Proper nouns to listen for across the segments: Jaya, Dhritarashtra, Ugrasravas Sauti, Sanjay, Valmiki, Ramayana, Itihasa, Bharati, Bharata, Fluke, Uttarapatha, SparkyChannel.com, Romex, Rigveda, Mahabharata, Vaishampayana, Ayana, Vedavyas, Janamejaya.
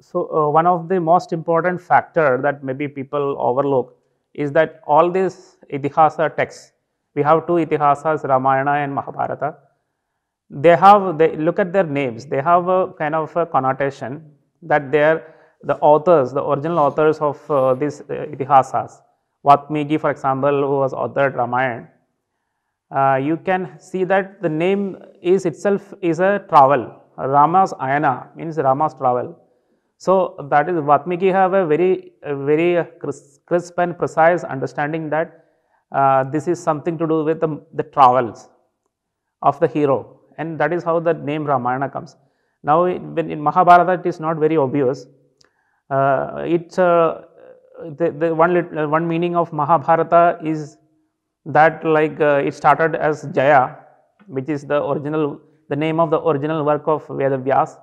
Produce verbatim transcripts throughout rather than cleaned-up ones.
So uh, one of the most important factor that maybe people overlook is that all these Itihasa texts, we have two Itihasas, Ramayana and Mahabharata. They have, they look at their names, they have a kind of a connotation that they are the authors, the original authors of uh, these uh, Itihasas. Valmiki, for example, who was authored Ramayana, uh, you can see that the name is itself is a travel. Rama's Ayana means Rama's travel. So that is, Valmiki have a very, a very crisp and precise understanding that uh, this is something to do with the, the travels of the hero, and that is how the name Ramayana comes. Now, it, when in Mahabharata, it is not very obvious. Uh, it's uh, the, the one uh, one meaning of Mahabharata is that like uh, it started as Jaya, which is the original, the name of the original work of Vedavyas.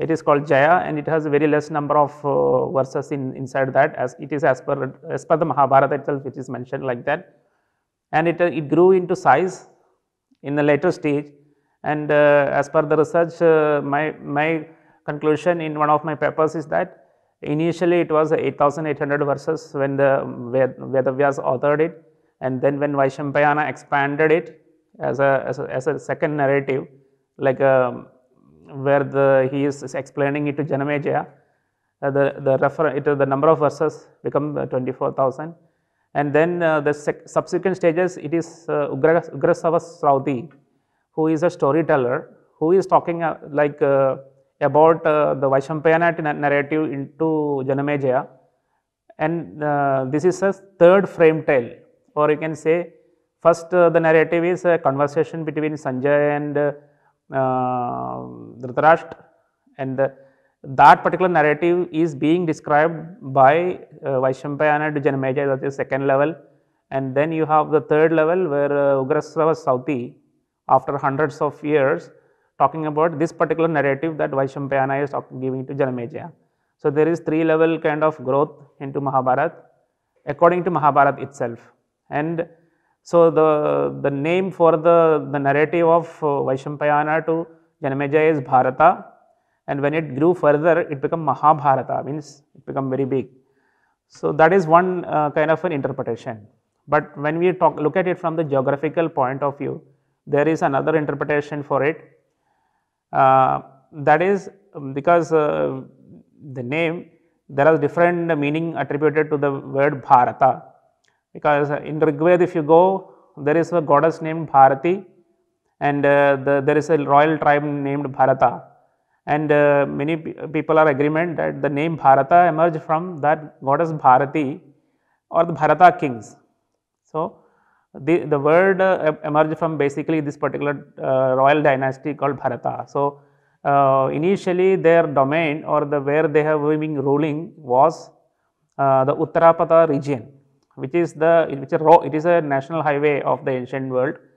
It is called Jaya, and it has a very less number of uh, verses in inside that, as it is as per as per the Mahabharata itself, which is mentioned like that. And it uh, it grew into size in the later stage. And uh, as per the research, uh, my my conclusion in one of my papers is that initially it was eight thousand eight hundred verses when the Vedavyas authored it, and then when Vaishampayana expanded it as a, as a, as a second narrative, like a, where the, he is explaining it to Janamejaya, uh, the, the, refer, it, the number of verses become twenty-four thousand, and then uh, the sec, subsequent stages, it is uh, Ugrasravas Sauti, who is a storyteller, who is talking uh, like uh, about uh, the Vaishampayana narrative into Janamejaya, and uh, this is a third frame tale, or you can say first uh, the narrative is a conversation between Sanjay and uh, uh, Dhritarashtra, and uh, that particular narrative is being described by uh, Vaishampayana to Janamejaya, that is second level, and then you have the third level where uh, Ugrasravas Sauti, after hundreds of years, talking about this particular narrative that Vaishampayana is talking, giving to Janamejaya. So there is three level kind of growth into Mahabharata, according to Mahabharata itself. And so the, the name for the, the narrative of Vaishampayana to Janamejaya is Bharata, and when it grew further, it became Mahabharata, means it became very big. So that is one uh, kind of an interpretation. But when we talk, look at it from the geographical point of view, there is another interpretation for it. Uh, that is because uh, the name, there are different meaning attributed to the word Bharata, because in Rigveda, if you go, there is a goddess named Bharati, and uh, the, there is a royal tribe named Bharata, and uh, many people are agreement that the name Bharata emerged from that goddess Bharati or the Bharata kings. So The, the word uh, emerged from basically this particular uh, royal dynasty called Bharata. So, uh, initially their domain, or the where they have been ruling, was uh, the Uttarapatha region, which is the which is, it is a national highway of the ancient world,